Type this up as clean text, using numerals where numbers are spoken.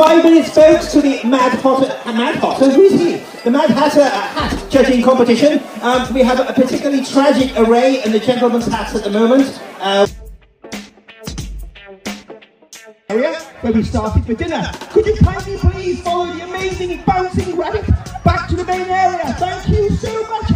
5 minutes, folks, to the Mad Hatter, who is he? The Mad Hatter hat judging competition. We have a particularly tragic array in the gentleman's hats at the moment. Area where we started for dinner. Could you kindly please follow the amazing bouncing rabbit back to the main area? Thank you so much.